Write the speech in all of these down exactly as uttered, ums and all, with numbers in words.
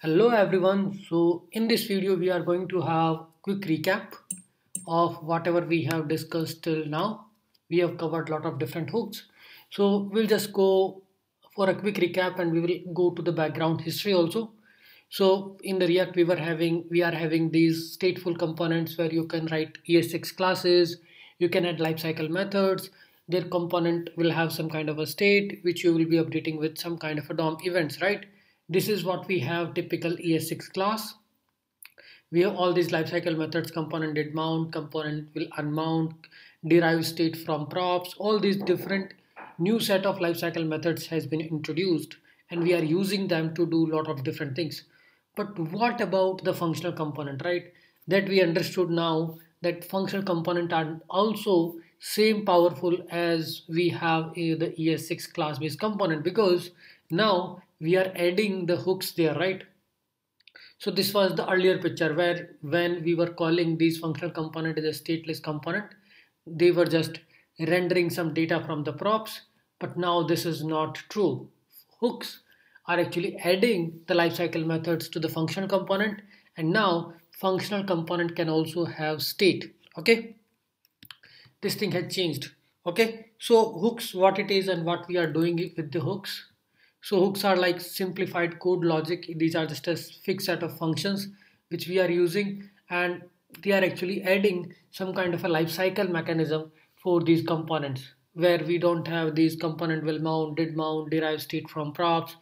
Hello everyone. So in this video we are going to have quick recap of whatever we have discussed till now. We have covered a lot of different hooks, so we'll just go for a quick recap and we will go to the background history also. So in the React we were having we are having these stateful components where you can write E S six classes, you can add lifecycle methods. Their component will have some kind of a state which you will be updating with some kind of a D O M events, right? This is what we have, typical E S six class. We have all these lifecycle methods: component did mount, component will unmount, derive state from props. All these different new set of lifecycle methods has been introduced and we are using them to do a lot of different things. But what about the functional component, right? That we understood now that functional component are also same powerful as we have in the E S six class based component, because now we are adding the hooks there, right? So this was the earlier picture where when we were calling these functional component as a stateless component, they were just rendering some data from the props. But now this is not true. Hooks are actually adding the lifecycle methods to the functional component, and now functional component can also have state. Okay, this thing has changed. Okay, so hooks, what it is and what we are doing with the hooks. So hooks are like simplified code logic. These are just a fixed set of functions which we are using, and they are actually adding some kind of a lifecycle mechanism for these components, where we don't have these component will mount, did mount, derive state from props.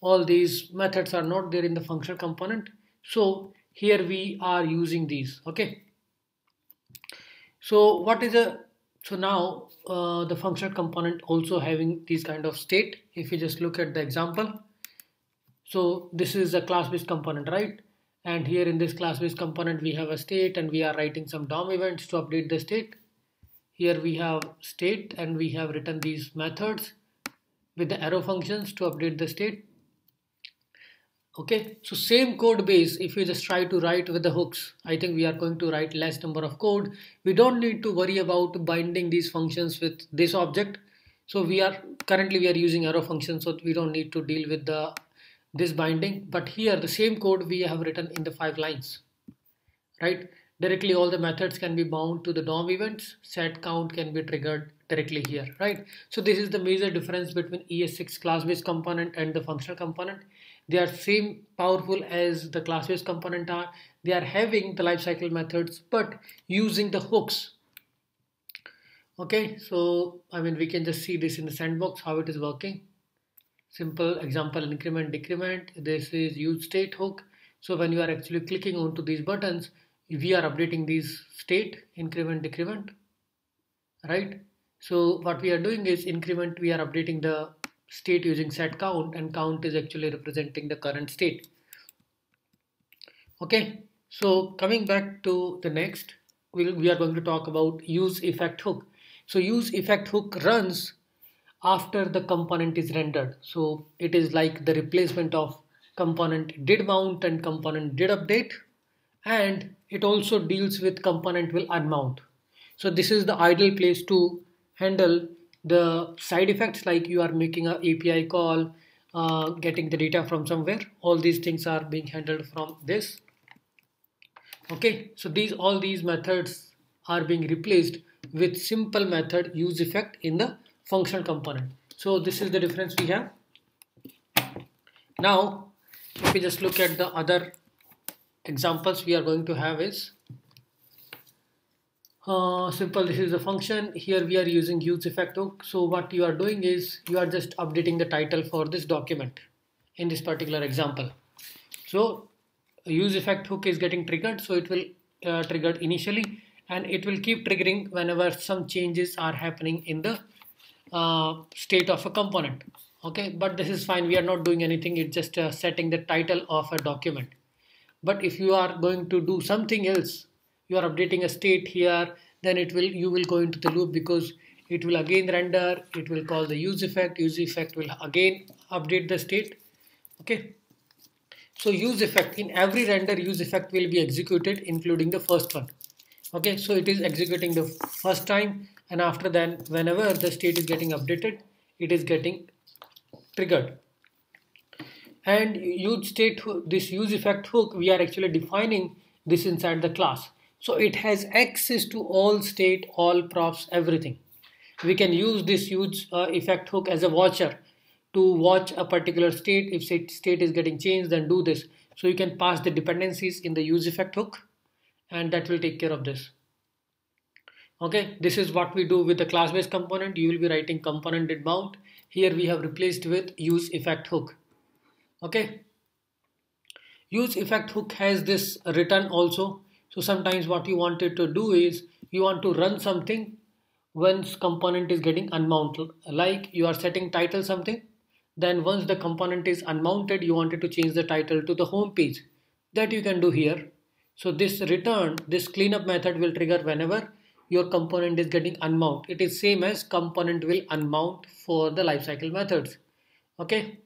All these methods are not there in the functional component. So here we are using these. Okay. So what is a So now uh, the functional component also having these kind of state. If you just look at the example, so this is a class-based component, right? And here in this class-based component we have a state and we are writing some D O M events to update the state. Here we have state and we have written these methods with the arrow functions to update the state. Okay, so same code base. If you just try to write with the hooks, I think we are going to write less number of code. We don't need to worry about binding these functions with this object. So we are currently we are using arrow functions, so we don't need to deal with the this binding. But here the same code we have written in the five lines, right? Directly all the methods can be bound to the D O M events. Set count can be triggered directly here, right? So this is the major difference between E S six class-based component and the functional component. They are same powerful as the class-based component are. They are having the lifecycle methods but using the hooks. Okay, so I mean we can just see this in the sandbox how it is working. Simple example, increment, decrement. This is useState hook. So when you are actually clicking onto these buttons, we are updating these state, increment, decrement, right? So what we are doing is increment, we are updating the state using set count, and count is actually representing the current state. Okay, so coming back to the next, we'll, we are going to talk about useEffect hook. So useEffect hook runs after the component is rendered. So it is like the replacement of component did mount and component did update, and it also deals with component will unmount. So this is the ideal place to handle the side effects, like you are making an A P I call, uh, getting the data from somewhere. All these things are being handled from this. Okay, so these all these methods are being replaced with simple method useEffect in the functional component. So this is the difference we have. Now if we just look at the other examples we are going to have is Uh, simple. This is a function. Here we are using useEffect hook. So what you are doing is you are just updating the title for this document in this particular example. So useEffect hook is getting triggered, so it will uh, trigger initially, and it will keep triggering whenever some changes are happening in the uh, state of a component. Okay, but this is fine. We are not doing anything. It's just uh, setting the title of a document. But if you are going to do something else, you are updating a state here, then it will you will go into the loop, because it will again render, it will call the useEffect, useEffect will again update the state. Okay, so useEffect, in every render useEffect will be executed, including the first one. Okay, so it is executing the first time, and after then whenever the state is getting updated, it is getting triggered. and use state, this use effect hook, we are actually defining this inside the class. So it has access to all state, all props, everything. We can use this use uh, effect hook as a watcher to watch a particular state. If state is getting changed, then do this. So you can pass the dependencies in the use effect hook, and that will take care of this. Okay, this is what we do with the class-based component. You will be writing component did mount. Here we have replaced with use effect hook. Okay, use effect hook has this return also. So sometimes what you wanted to do is you want to run something once component is getting unmounted. Like you are setting title something, then once the component is unmounted, you wanted to change the title to the home page. That you can do here. So this return, this cleanup method will trigger whenever your component is getting unmount. It is same as component will unmount for the lifecycle methods. Okay.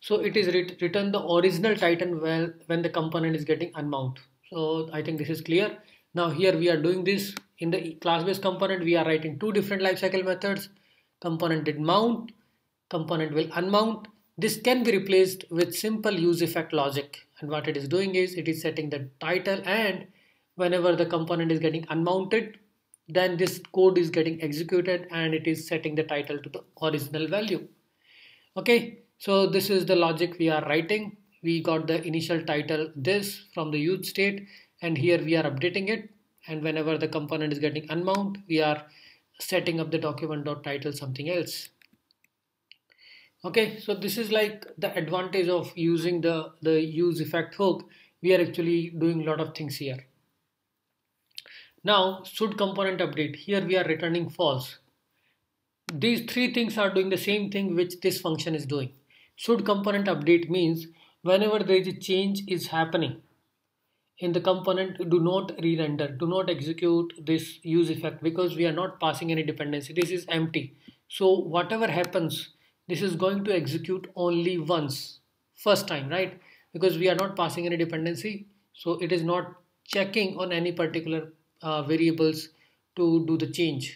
So it is ret return the original title well when the component is getting unmount. So I think this is clear. Now here we are doing this in the class-based component. We are writing two different lifecycle methods. Component did mount, component will unmount. This can be replaced with simple use effect logic. And what it is doing is it is setting the title, and whenever the component is getting unmounted, then this code is getting executed and it is setting the title to the original value. Okay, so this is the logic we are writing. We got the initial title this from the use state, and here we are updating it, and whenever the component is getting unmount, we are setting up the document.title something else. Okay, so this is like the advantage of using the, the use effect hook. We are actually doing a lot of things here. Now, should component update, here we are returning false. These three things are doing the same thing which this function is doing. Should component update means whenever there is a change is happening in the component, do not re-render, do not execute this use effect, because we are not passing any dependency. This is empty. So whatever happens, this is going to execute only once, first time, right? Because we are not passing any dependency. So it is not checking on any particular Uh, variables to do the change.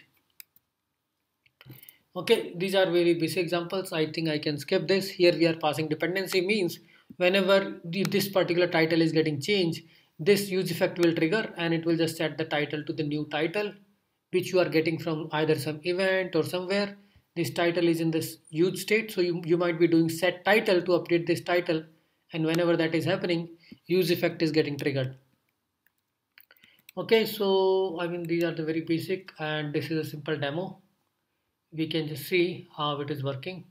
Okay, these are very basic examples. I think I can skip this. Here we are passing dependency means whenever the, this particular title is getting changed, this use effect will trigger and it will just set the title to the new title which you are getting from either some event or somewhere. This title is in this use state, so you, you might be doing set title to update this title, and whenever that is happening, use effect is getting triggered. Okay, so I mean these are the very basic, and this is a simple demo. We can just see how it is working.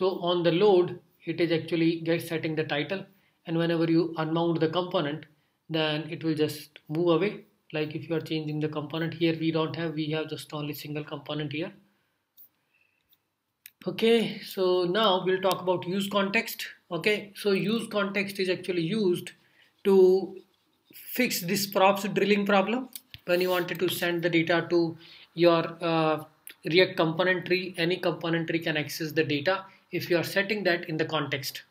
So on the load, it is actually get setting the title, and whenever you unmount the component, then it will just move away. Like if you are changing the component here, we don't have, we have just only single component here. Okay, so now we'll talk about use context. Okay, so use context is actually used to fix this props drilling problem. When you wanted to send the data to your uh, React component tree, any component tree can access the data if you are setting that in the context.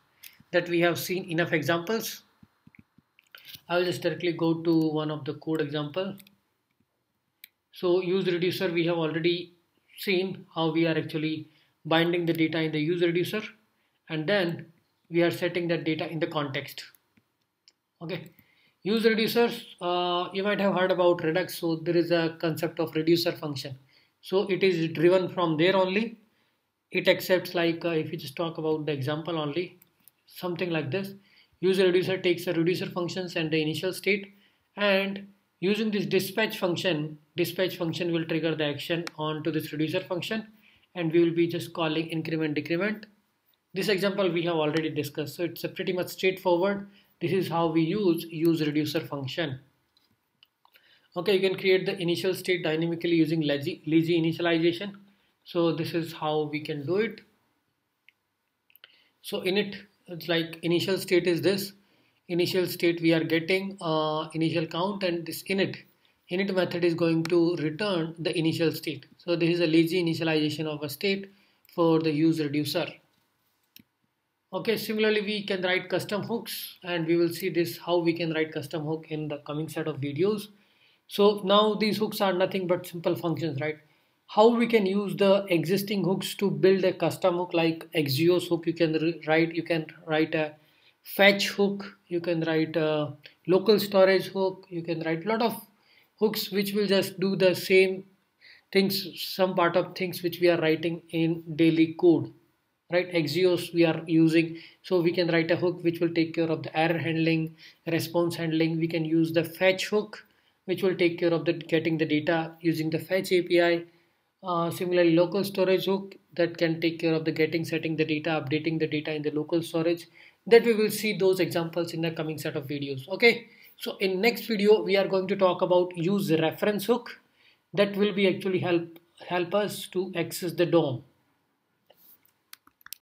That we have seen enough examples. I will just directly go to one of the code example. So useReducer, we have already seen how we are actually binding the data in the useReducer, and then we are setting that data in the context. Okay. Use reducers, uh, you might have heard about Redux, so there is a concept of reducer function. So it is driven from there only. It accepts, like uh, if you just talk about the example only, something like this. Use reducer takes the reducer functions and the initial state, and using this dispatch function, dispatch function will trigger the action onto this reducer function, and we will be just calling increment decrement. This example we have already discussed, so it's a pretty much straightforward. This is how we use useReducer function. Okay, you can create the initial state dynamically using lazy, lazy initialization. So this is how we can do it. So in it, it's like initial state is this. Initial state we are getting uh, initial count, and this init. Init method is going to return the initial state. So this is a lazy initialization of a state for the useReducer. Okay, similarly we can write custom hooks, and we will see this how we can write custom hook in the coming set of videos. So now these hooks are nothing but simple functions, right? how we can use the existing hooks to build a custom hook, like Axios hook. You can write, you can write a fetch hook, you can write a local storage hook, you can write a lot of hooks which will just do the same things, some part of things which we are writing in daily code, right? Axios we are using, so we can write a hook which will take care of the error handling, response handling. We can use the fetch hook which will take care of the getting the data using the fetch A P I. Uh, similarly, local storage hook that can take care of the getting, setting the data, updating the data in the local storage. That we will see those examples in the coming set of videos. Okay, so in next video we are going to talk about use reference hook that will be actually help help us to access the D O M.